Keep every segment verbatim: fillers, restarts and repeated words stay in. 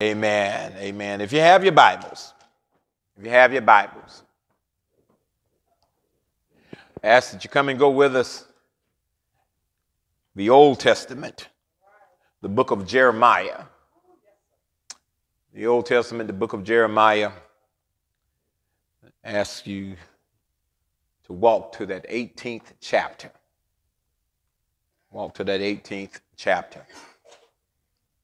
Amen. Amen. If you have your Bibles, if you have your Bibles, I ask that you come and go with us. The Old Testament, the book of Jeremiah. The Old Testament, the book of Jeremiah. I ask you to walk to that eighteenth chapter. Walk to that eighteenth chapter.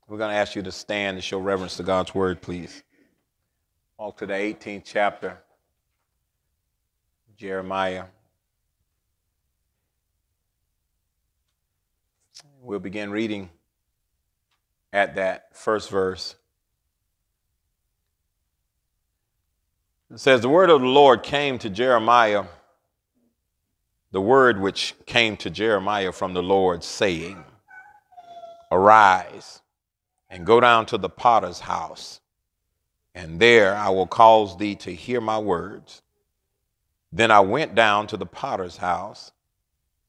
We're going to ask you to stand and show reverence to God's word, please. Walk to the eighteenth chapter, Jeremiah. We'll begin reading at that first verse. It says, "The word of the Lord came to Jeremiah, the word which came to Jeremiah from the Lord, saying, Arise, and go down to the potter's house, and there I will cause thee to hear my words. Then I went down to the potter's house,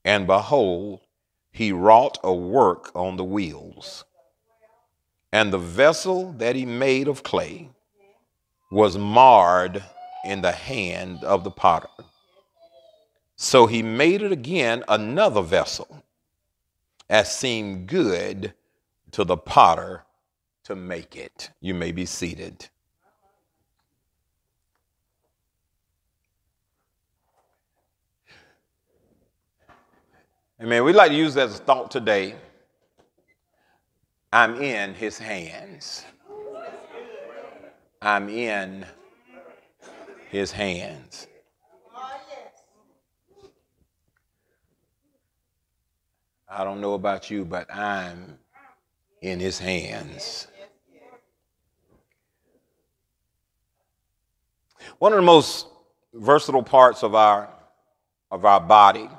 and behold, he wrought a work on the wheels. And the vessel that he made of clay was marred in the hand of the potter. So he made it again another vessel, as seemed good to the potter to make it." You may be seated. Amen. We'd like to use that as a thought today. I'm in his hands. I'm in his hands. I don't know about you, but I'm in his hands. One of the most versatile parts of our of our body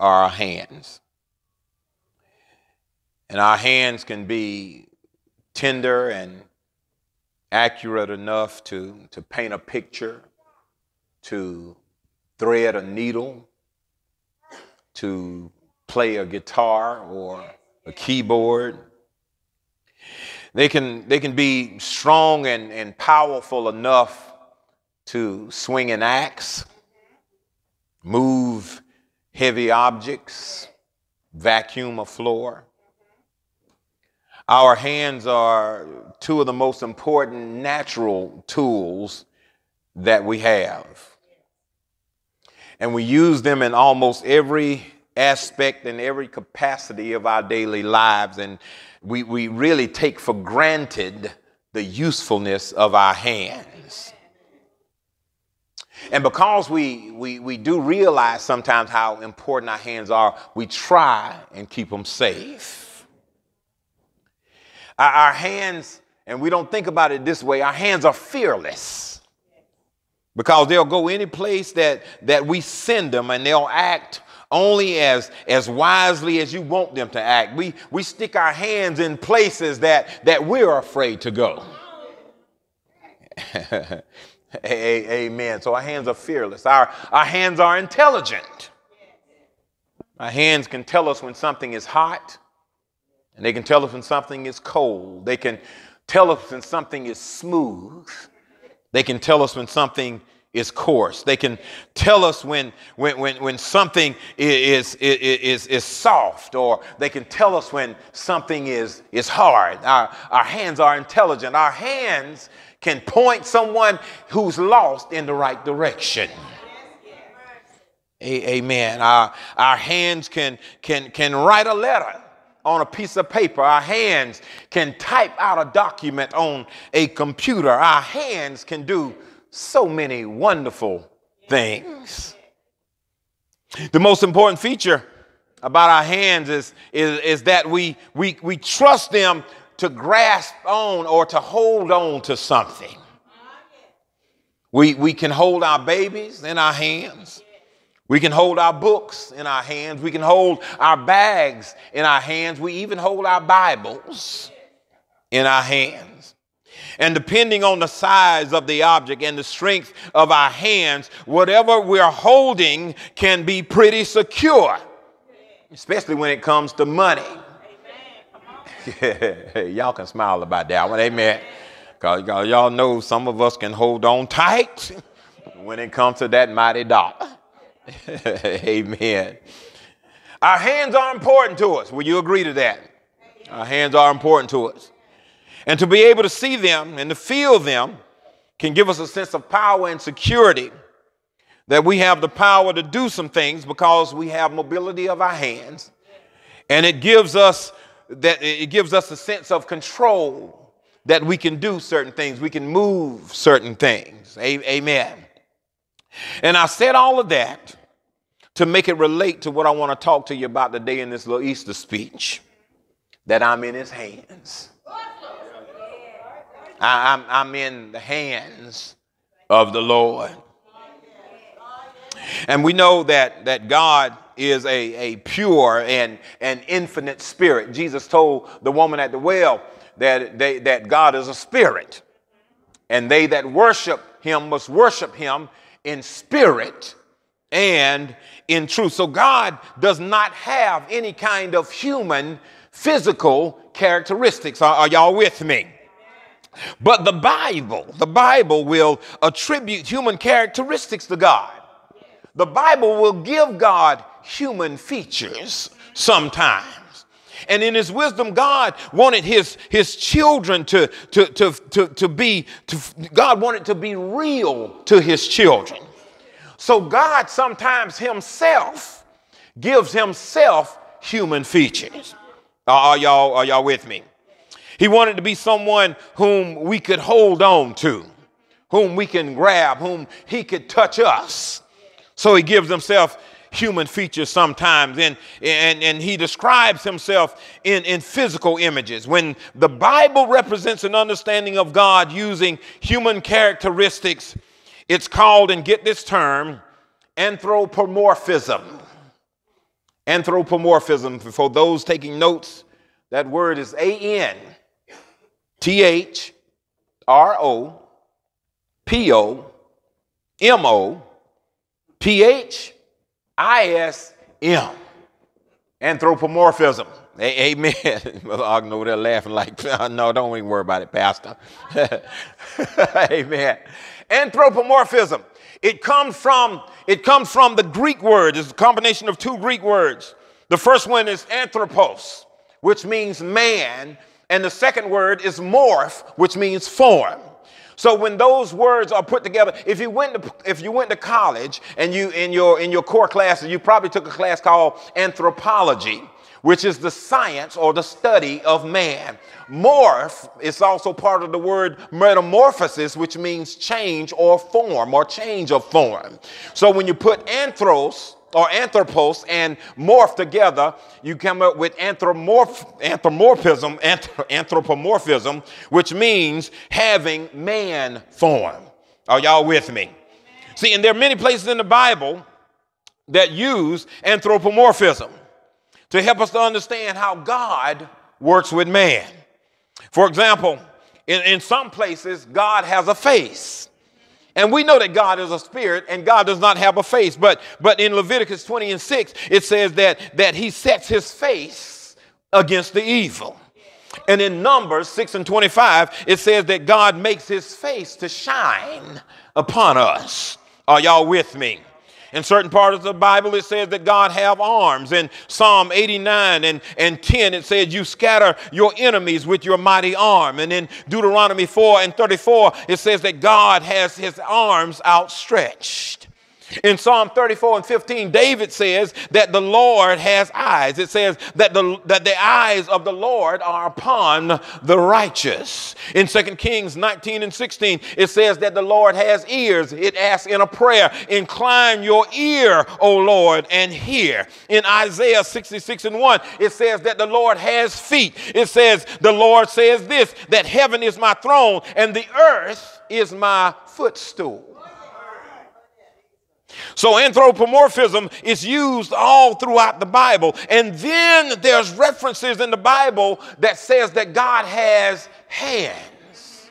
are our hands. And our hands can be tender and accurate enough to, to paint a picture, to thread a needle, to play a guitar or a keyboard. They can, they can be strong and, and powerful enough to swing an axe, move heavy objects, vacuum a floor. Our hands are two of the most important natural tools that we have. And we use them in almost every aspect and every capacity of our daily lives. And we, we really take for granted the usefulness of our hands. And because we, we, we do realize sometimes how important our hands are, we try and keep them safe. Our, our hands, and we don't think about it this way, our hands are fearless because they'll go any place that, that we send them, and they'll act only as, as wisely as you want them to act. We, we stick our hands in places that, that we're afraid to go. Amen. So our hands are fearless. Our, our hands are intelligent. Our hands can tell us when something is hot, and they can tell us when something is cold. They can tell us when something is smooth. They can tell us when something is coarse. They can tell us when, when, when, when something is, is, is, is soft, or they can tell us when something is, is hard. Our, our hands are intelligent. Our hands can point someone who's lost in the right direction. Amen. Our, our hands can, can, can write a letter on a piece of paper. Our hands can type out a document on a computer. Our hands can do so many wonderful things. The most important feature about our hands is, is, is that we, we, we trust them to grasp on or to hold on to something. We, we can hold our babies in our hands. We can hold our books in our hands. We can hold our bags in our hands. We even hold our Bibles in our hands. And depending on the size of the object and the strength of our hands, whatever we're holding can be pretty secure, especially when it comes to money. Yeah, y'all can smile about that one, amen. Because y'all know some of us can hold on tight when it comes to that mighty dollar. Amen. Our hands are important to us. Will you agree to that? Our hands are important to us. And to be able to see them and to feel them can give us a sense of power and security that we have the power to do some things because we have mobility of our hands. And it gives us that it gives us a sense of control that we can do certain things. We can move certain things. Amen. And I said all of that to make it relate to what I want to talk to you about today in this little Easter speech, that I'm in his hands. I, I'm, I'm in the hands of the Lord. And we know that, that God is a, a pure and an infinite spirit. Jesus told the woman at the well that, they, that God is a spirit, and they that worship him must worship him in spirit and in truth. So God does not have any kind of human physical characteristics. Are, are y'all with me? But the Bible, the Bible will attribute human characteristics to God. The Bible will give God human features sometimes. And in his wisdom, God wanted his, his children to, to, to, to, to be, to, God wanted to be real to his children. So God sometimes himself gives himself human features. Are y'all, are y'all with me? He wanted to be someone whom we could hold on to, whom we can grab, whom he could touch us. So he gives himself human features sometimes, and, and, and he describes himself in, in physical images. When the Bible represents an understanding of God using human characteristics, it's called, and get this term, anthropomorphism. Anthropomorphism, for those taking notes, that word is A N T H R O P O M O P H I S M. Anthropomorphism. A Amen. I know they're laughing like, no, don't even worry about it, Pastor. Amen. Anthropomorphism. It comes from, it comes from the Greek word. It's a combination of two Greek words. The first one is anthropos, which means man. And the second word is morph, which means form. So when those words are put together, if you went to, if you went to college and you in your in your core classes, you probably took a class called anthropology, which is the science or the study of man. Morph is also part of the word metamorphosis, which means change or form or change of form. So when you put anthros or anthropos and morph together, you come up with anthropomorph, anthropomorphism, anthropomorphism, which means having man form. Are y'all with me? Amen. See, and there are many places in the Bible that use anthropomorphism to help us to understand how God works with man. For example, in, in some places, God has a face. And we know that God is a spirit and God does not have a face. But, but in Leviticus twenty and six, it says that, that he sets his face against the evil. And in Numbers six and twenty-five, it says that God makes his face to shine upon us. Are y'all with me? In certain parts of the Bible, it says that God have arms. In Psalm eighty-nine and, and ten, it says you scatter your enemies with your mighty arm. And in Deuteronomy four and thirty-four, it says that God has his arms outstretched. In Psalm thirty-four and fifteen, David says that the Lord has eyes. It says that the, that the eyes of the Lord are upon the righteous. In Second Kings nineteen and sixteen, it says that the Lord has ears. It asks in a prayer, incline your ear, O Lord, and hear. In Isaiah sixty-six and one, it says that the Lord has feet. It says, the Lord says this, that heaven is my throne and the earth is my footstool. So anthropomorphism is used all throughout the Bible. And then there's references in the Bible that says that God has hands.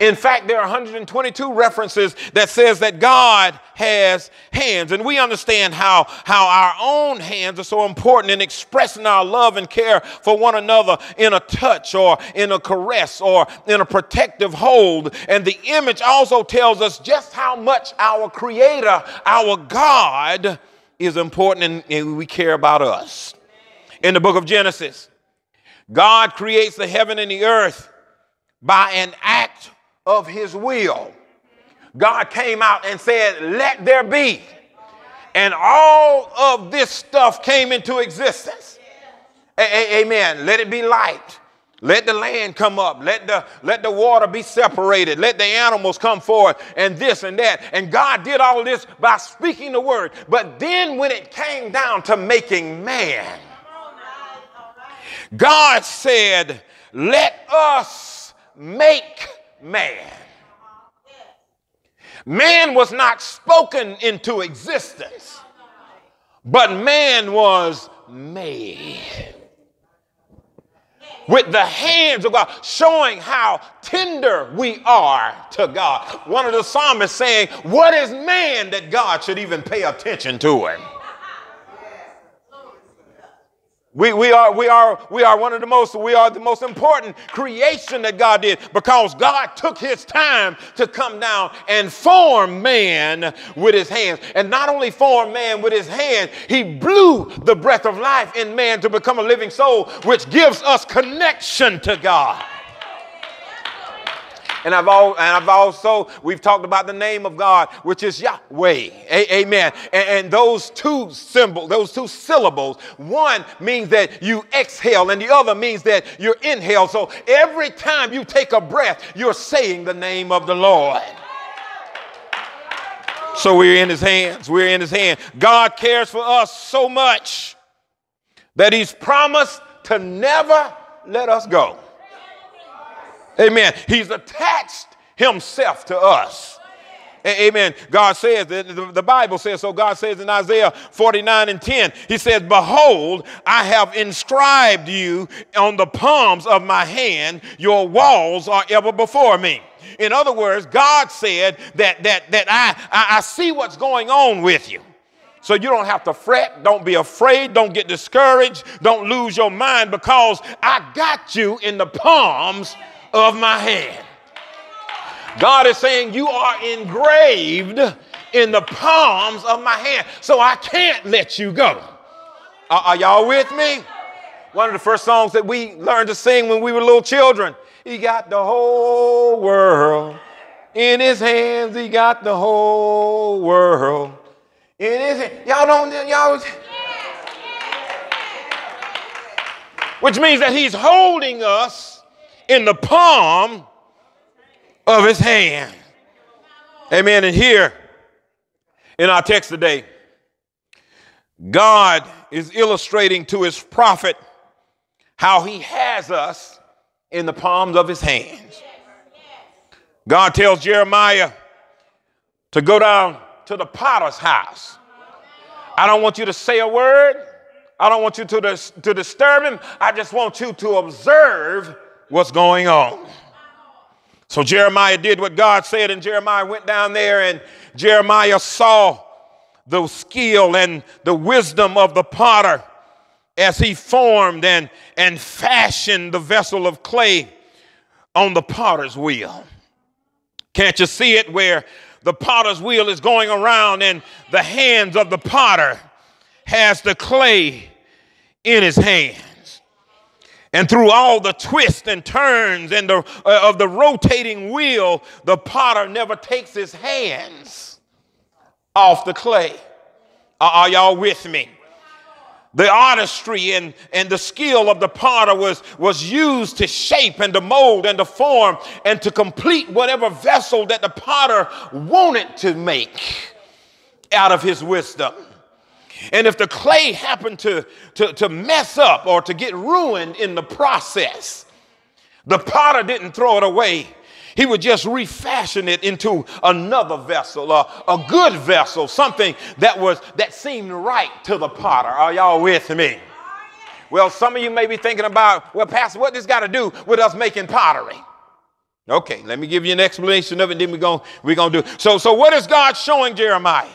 In fact, there are one hundred twenty-two references that says that God has hands. And we understand how, how our own hands are so important in expressing our love and care for one another in a touch or in a caress or in a protective hold. And the image also tells us just how much our Creator, our God, is important and we care about us. In the book of Genesis, God creates the heaven and the earth by an act of his will. God came out and said, let there be. And all of this stuff came into existence. Amen. Let it be light. Let the land come up. Let the, let the water be separated. Let the animals come forth and this and that. And God did all this by speaking the word. But then when it came down to making man, God said, let us make man. Man was not spoken into existence, but man was made with the hands of God, showing how tender we are to God. One of the psalmists saying, what is man that God should even pay attention to him? We, we, are, we, are, we are one of the most, we are the most important creation that God did, because God took his time to come down and form man with his hands. And not only form man with his hands, he blew the breath of life in man to become a living soul, which gives us connection to God. And I've, all, and I've also, we've talked about the name of God, which is Yahweh. A amen. And, and those two symbols, those two syllables, one means that you exhale and the other means that you're inhale. So every time you take a breath, you're saying the name of the Lord. So we're in his hands. We're in his hand. God cares for us so much that he's promised to never let us go. Amen. He's attached himself to us. Amen. God says, the Bible says, so God says in Isaiah forty-nine and ten, he says, behold, I have inscribed you on the palms of my hand. Your walls are ever before me. In other words, God said that, that, that I, I, I see what's going on with you. So you don't have to fret, don't be afraid, don't get discouraged, don't lose your mind, because I got you in the palms of my hand. God is saying you are engraved in the palms of my hand, so I can't let you go. Are, are y'all with me? One of the first songs that we learned to sing when we were little children, he got the whole world in his hands. He got the whole world in his hands. Y'all don't, y'all. Which means that he's holding us in the palm of his hand. Amen. And here in our text today, God is illustrating to his prophet how he has us in the palms of his hands. God tells Jeremiah to go down to the potter's house. I don't want you to say a word. I don't want you to, dis- to disturb him. I just want you to observe what's going on. So Jeremiah did what God said, and Jeremiah went down there, and Jeremiah saw the skill and the wisdom of the potter as he formed and, and fashioned the vessel of clay on the potter's wheel. Can't you see it, where the potter's wheel is going around and the hands of the potter has the clay in his hand? And through all the twists and turns and the, uh, of the rotating wheel, the potter never takes his hands off the clay. Uh, are y'all with me? The artistry and, and the skill of the potter was, was used to shape and to mold and to form and to complete whatever vessel that the potter wanted to make out of his wisdom. And if the clay happened to, to, to mess up or to get ruined in the process, the potter didn't throw it away. He would just refashion it into another vessel, a, a good vessel, something that was that seemed right to the potter. Are y'all with me? Well, some of you may be thinking about, well, Pastor, what this got to do with us making pottery? Okay, let me give you an explanation of it, then we're going we're going to do it. So, so what is God showing Jeremiah?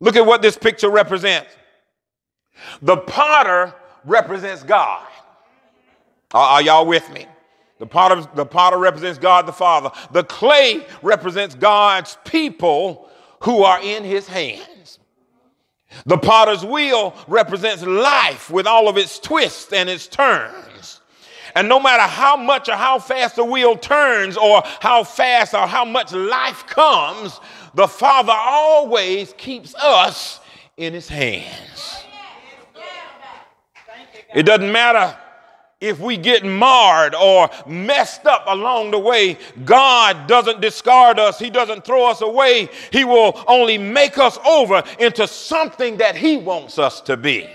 Look at what this picture represents. The potter represents God. Are, are y'all with me? The potter, the potter represents God the Father. The clay represents God's people who are in his hands. The potter's wheel represents life with all of its twists and its turns. And no matter how much or how fast the wheel turns or how fast or how much life comes, the Father always keeps us in his hands. It doesn't matter if we get marred or messed up along the way. God doesn't discard us. He doesn't throw us away. He will only make us over into something that he wants us to be.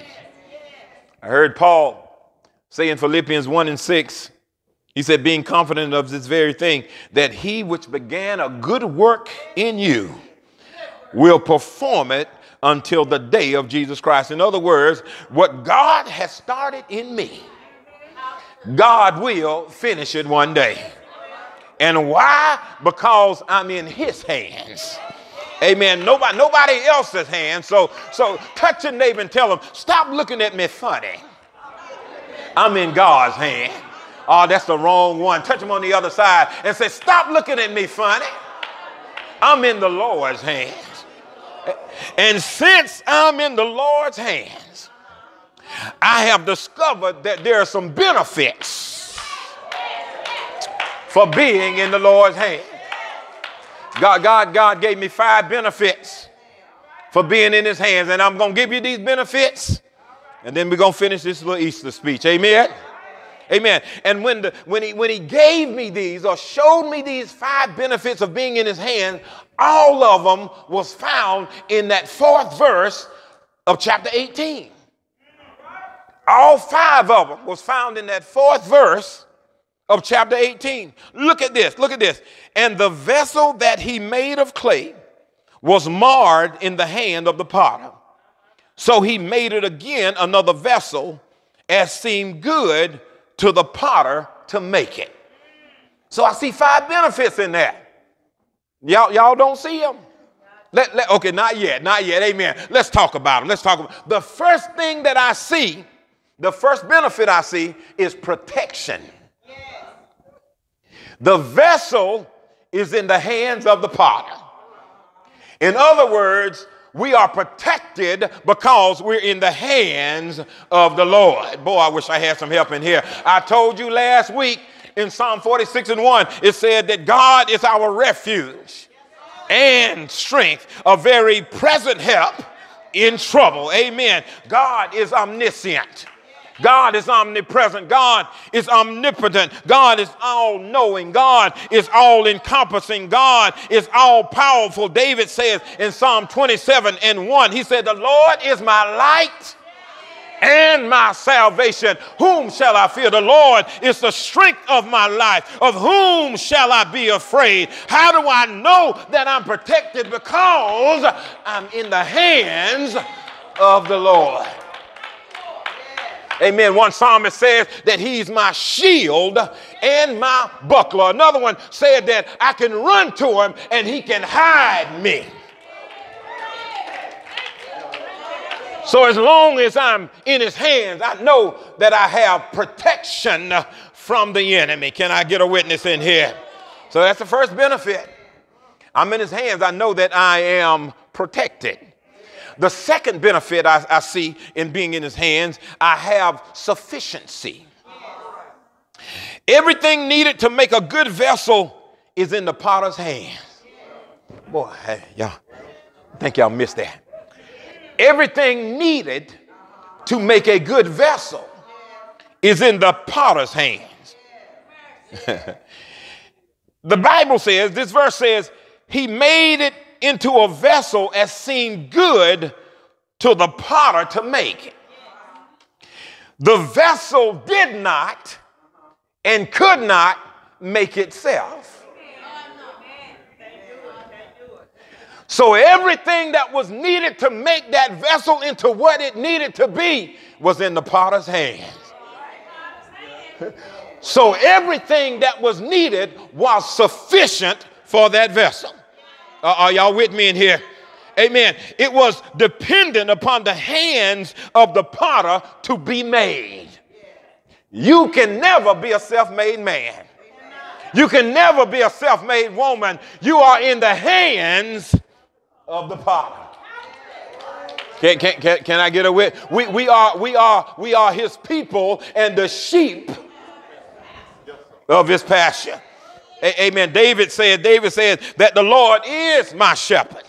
I heard Paul say in Philippians one and six, he said, being confident of this very thing, that he which began a good work in you will perform it until the day of Jesus Christ. In other words, what God has started in me, God will finish it one day. And why? Because I'm in his hands. Amen. Nobody, nobody else's hands. So, so touch your neighbor and tell him, stop looking at me funny. I'm in God's hand. Oh, that's the wrong one. Touch him on the other side and say, stop looking at me funny. I'm in the Lord's hands. And since I'm in the Lord's hands, I have discovered that there are some benefits for being in the Lord's hand. God, God, God gave me five benefits for being in his hands. And I'm going to give you these benefits. And then we're going to finish this little Easter speech. Amen. Amen. And when, the, when, he, when he gave me these or showed me these five benefits of being in his hand, all of them was found in that fourth verse of chapter eighteen. All five of them was found in that fourth verse of chapter eighteen. Look at this. Look at this. And the vessel that he made of clay was marred in the hand of the potter. So he made it again another vessel, as seemed good to the potter to make it. So I see five benefits in that. Y'all, y'all don't see them? Let, let, okay, not yet, not yet. Amen. Let's talk about them. Let's talk about them. The first thing that I see, the first benefit I see is protection. The vessel is in the hands of the potter. In other words, we are protected because we're in the hands of the Lord. Boy, I wish I had some help in here. I told you last week in Psalm forty-six and one, it said that God is our refuge and strength, a very present help in trouble. Amen. God is omniscient. God is omnipresent. God is omnipotent. God is all-knowing. God is all-encompassing. God is all-powerful. David says in Psalm twenty-seven and one, he said, the Lord is my light and my salvation. Whom shall I fear? The Lord is the strength of my life. Of whom shall I be afraid? How do I know that I'm protected? Because I'm in the hands of the Lord. Amen. One psalmist says that he's my shield and my buckler. Another one said that I can run to him and he can hide me. So as long as I'm in his hands, I know that I have protection from the enemy. Can I get a witness in here? So that's the first benefit. I'm in his hands. I know that I am protected. The second benefit I, I see in being in his hands, I have sufficiency. Everything needed to make a good vessel is in the potter's hands. Boy, hey, y'all, I think y'all missed that. Everything needed to make a good vessel is in the potter's hands. The Bible says, this verse says, he made it into a vessel as seemed good to the potter to make it. The vessel did not and could not make itself. So everything that was needed to make that vessel into what it needed to be was in the potter's hands. So everything that was needed was sufficient for that vessel. Uh, are y'all with me in here? Amen. It was dependent upon the hands of the potter to be made. You can never be a self-made man. You can never be a self-made woman. You are in the hands of the potter. Can, can, can, can I get a wit? We, we, are, we, are, we are his people and the sheep of his pasture. A amen. David said, David said that the Lord is my shepherd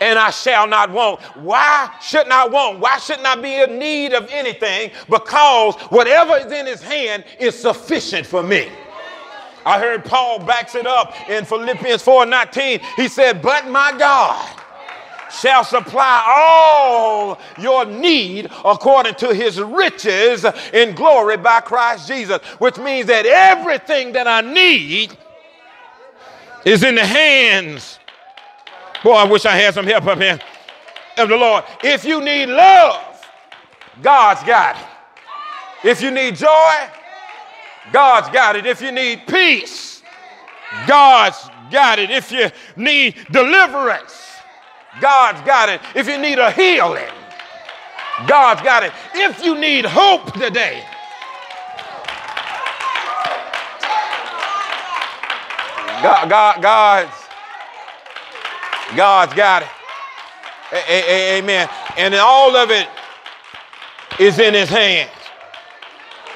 and I shall not want. Why shouldn't I want? Why shouldn't I be in need of anything? Because whatever is in his hand is sufficient for me. I heard Paul backs it up in Philippians four nineteen. He said, but my God shall supply all your need according to his riches in glory by Christ Jesus, which means that everything that I need is in the hands. Boy, I wish I had some help up here. Of the Lord. If you need love, God's got it. If you need joy, God's got it. If you need peace, God's got it. If you need deliverance, God's got it. If you need a healing, God's got it. If you need hope today, God, God, God's, God's got it. A- a- amen. And all of it is in his hands.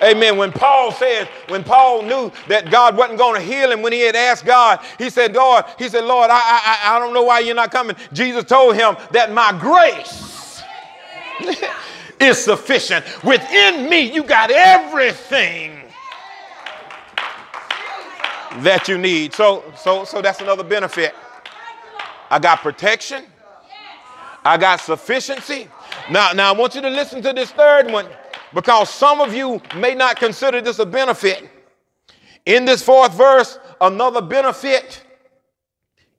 Amen. When Paul says, when Paul knew that God wasn't going to heal him, when he had asked God, he said, Lord, he said, Lord, I, I, I don't know why you're not coming. Jesus told him that my grace is sufficient. Within me, you got everything that you need. So, so, so that's another benefit. I got protection. I got sufficiency. Now, now I want you to listen to this third one, because some of you may not consider this a benefit. In this fourth verse, another benefit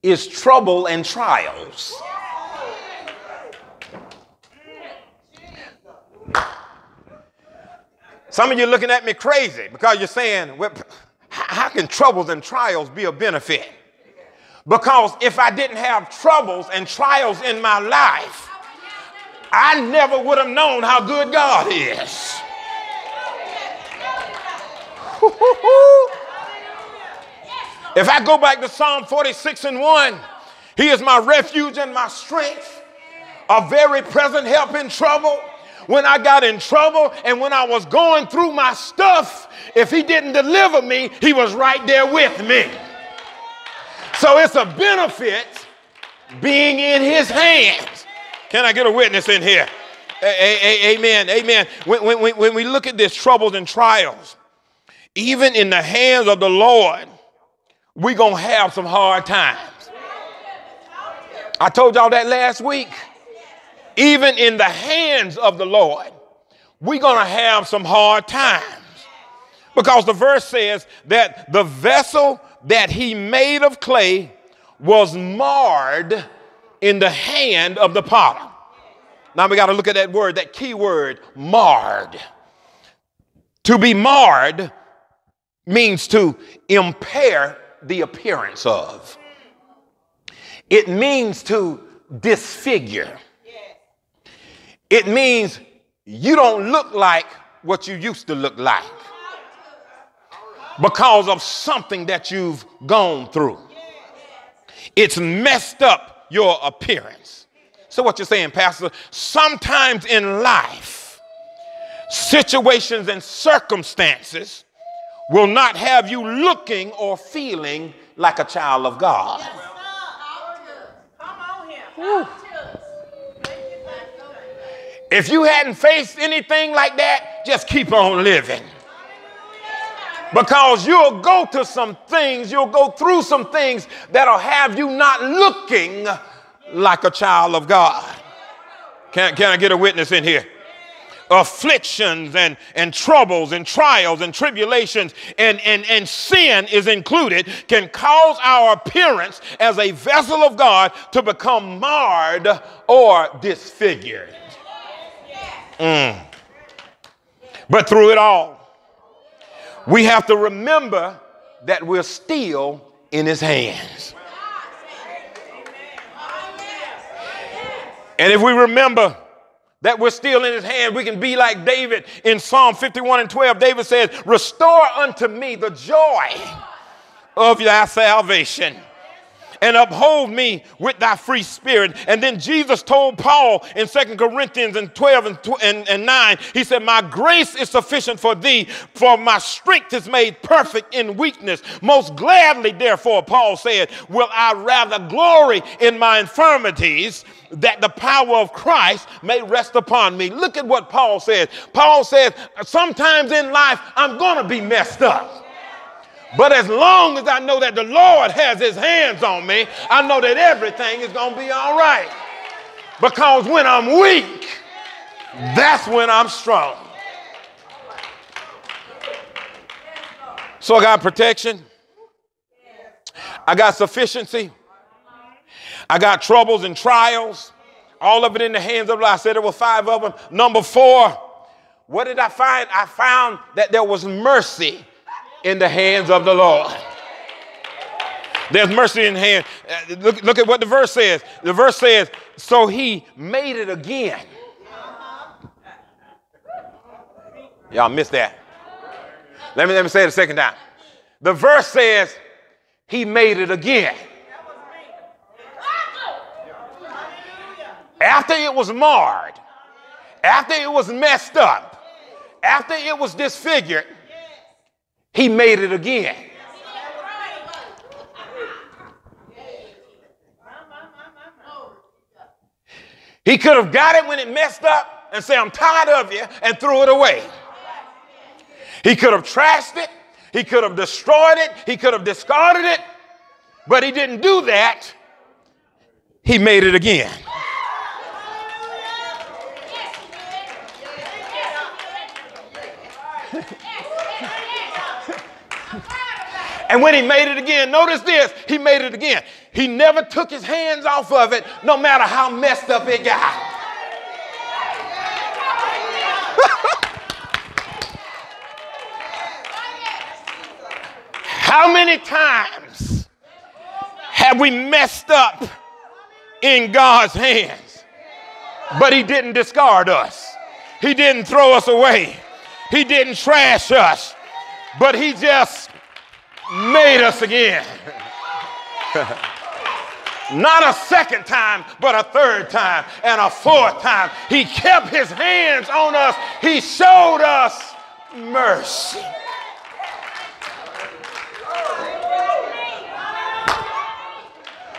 is trouble and trials. Some of you looking at me crazy because you're saying, well, how can troubles and trials be a benefit? Because if I didn't have troubles and trials in my life, I never would have known how good God is. If I go back to Psalm forty-six and one, he is my refuge and my strength, a very present help in trouble. When I got in trouble and when I was going through my stuff, if he didn't deliver me, he was right there with me. So it's a benefit being in his hands. Can I get a witness in here? A -a -a amen, amen. When, when, when we look at this troubles and trials, even in the hands of the Lord, we're going to have some hard times. I told y'all that last week. Even in the hands of the Lord, we're going to have some hard times. Because the verse says that the vessel that he made of clay was marred in the hand of the potter. Now we got to look at that word, that key word, marred. To be marred means to impair the appearance of. It means to disfigure. It means you don't look like what you used to look like because of something that you've gone through. It's messed up your appearance. So what you're saying, Pastor, sometimes in life, situations and circumstances will not have you looking or feeling like a child of God. Yes, come on here. Woo. If you hadn't faced anything like that, just keep on living. Because you'll go to some things, you'll go through some things that'll have you not looking like a child of God. Can, can I get a witness in here? Afflictions and, and troubles and trials and tribulations and, and, and sin is included can cause our appearance as a vessel of God to become marred or disfigured. Mm. But through it all, we have to remember that we're still in his hands. And if we remember that we're still in his hand, we can be like David in Psalm fifty-one and twelve. David says, restore unto me the joy of thy salvation and uphold me with thy free spirit. And then Jesus told Paul in Second Corinthians and twelve and nine, he said, my grace is sufficient for thee, for my strength is made perfect in weakness. Most gladly, therefore, Paul said, will I rather glory in my infirmities, that the power of Christ may rest upon me. Look at what Paul says. Paul says, sometimes in life, I'm going to be messed up. But as long as I know that the Lord has his hands on me, I know that everything is going to be all right. Because when I'm weak, that's when I'm strong. So I got protection. I got sufficiency. I got troubles and trials. All of it in the hands of God. I said there were five of them. Number four, what did I find? I found that there was mercy in the hands of the Lord. There's mercy in hand. Look, look at what the verse says. The verse says, so he made it again. Y'all missed that. Let me, let me say it a second time. The verse says, he made it again. After it was marred, after it was messed up, after it was disfigured, he made it again. He could have got it when it messed up and said, I'm tired of you, and threw it away. He could have trashed it. He could have destroyed it. He could have discarded it, but he didn't do that. He made it again. And when he made it again, notice this, he made it again. He never took his hands off of it, no matter how messed up it got. How many times have we messed up in God's hands, but he didn't discard us? He didn't throw us away. He didn't trash us, but he just made us again. Not a second time, but a third time and a fourth time. He kept his hands on us. He showed us mercy.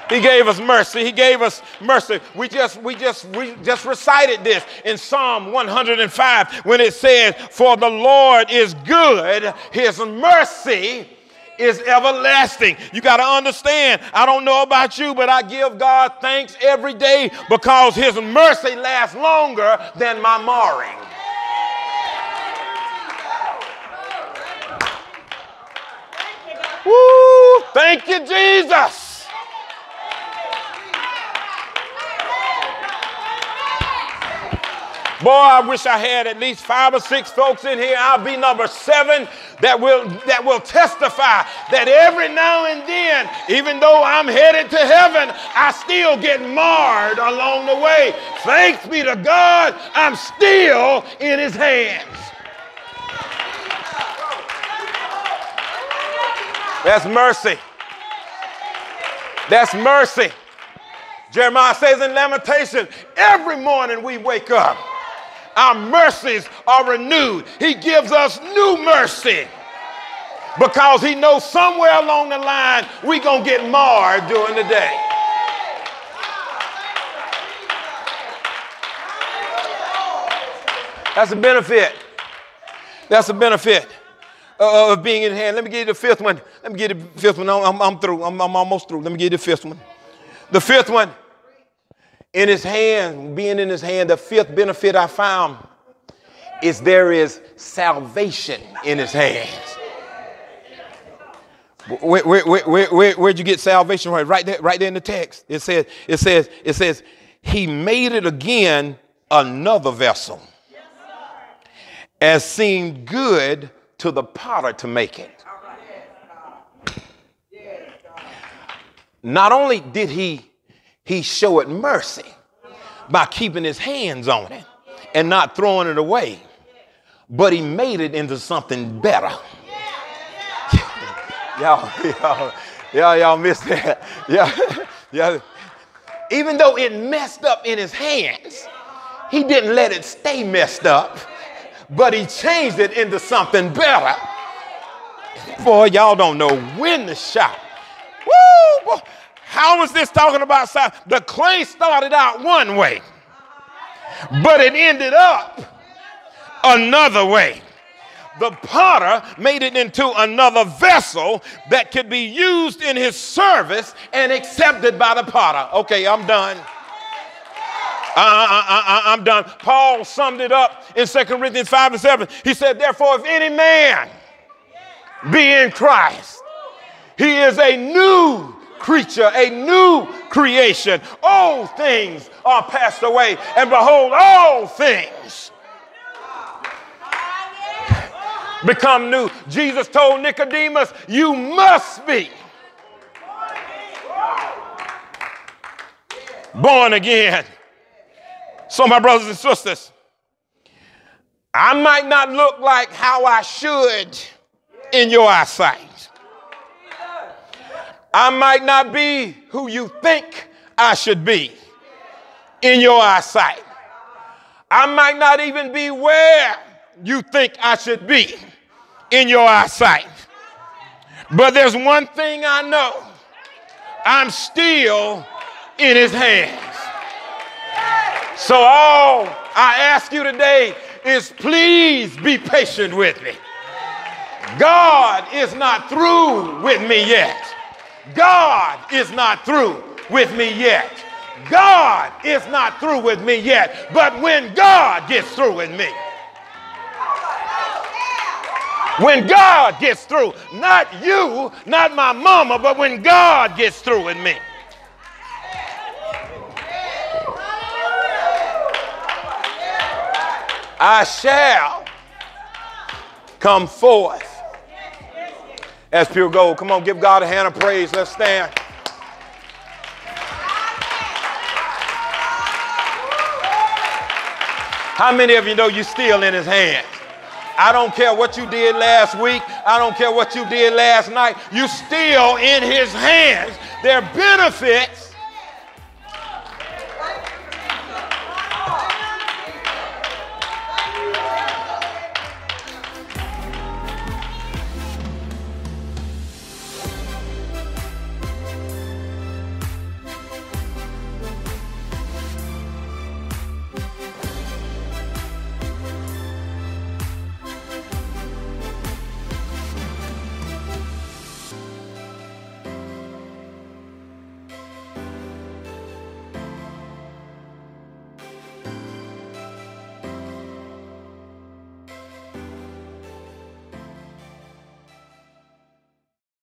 He gave us mercy. He gave us mercy. We just, we just, we just recited this in Psalm one hundred and five when it says, for the Lord is good, his mercy is everlasting. You got to understand, I don't know about you, but I give God thanks every day because his mercy lasts longer than my marring. Woo! Thank you, Jesus. Boy, I wish I had at least five or six folks in here. I'll be number seven that will that will testify that every now and then, even though I'm headed to heaven, I still get marred along the way. Thanks be to God, I'm still in his hands. That's mercy. That's mercy. Jeremiah says in Lamentations, every morning we wake up, our mercies are renewed. He gives us new mercy because he knows somewhere along the line we're going to get marred during the day. That's a benefit. That's a benefit uh, of being in hand. Let me give you the fifth one. Let me give you the fifth one. I'm, I'm through. I'm, I'm almost through. Let me give you the fifth one. The fifth one. In his hand, being in his hand, the fifth benefit I found is there is salvation in his hands. Where, where, where, where, where'd you get salvation from? Right there, right there in the text. It says, it says, it says, he made it again another vessel, as seemed good to the potter to make it. Not only did he, he show it mercy by keeping his hands on it and not throwing it away, but he made it into something better. Y'all, y'all, y'all, y'all missed that. Yeah, yeah. Even though it messed up in his hands, he didn't let it stay messed up, but he changed it into something better. Boy, y'all don't know when to shout. Woo! Boy. How is this talking about? The clay started out one way, but it ended up another way. The potter made it into another vessel that could be used in his service and accepted by the potter. Okay, I'm done. Uh, uh, uh, uh, I'm done. Paul summed it up in Second Corinthians five and seven. He said, therefore, if any man be in Christ, he is a new creature, a new creation. Old things are passed away, and behold, all things become new. Jesus told Nicodemus, you must be born again. So my brothers and sisters, I might not look like how I should in your eyesight. I might not be who you think I should be in your eyesight. I might not even be where you think I should be in your eyesight. But there's one thing I know. I'm still in his hands. So all I ask you today is please be patient with me. God is not through with me yet. God is not through with me yet. God is not through with me yet. But when God gets through with me, when God gets through, not you, not my mama, but when God gets through with me, I shall come forth as pure gold. Come on, give God a hand of praise. Let's stand. How many of you know you're still in his hands? I don't care what you did last week. I don't care what you did last night. You're still in his hands. Their benefits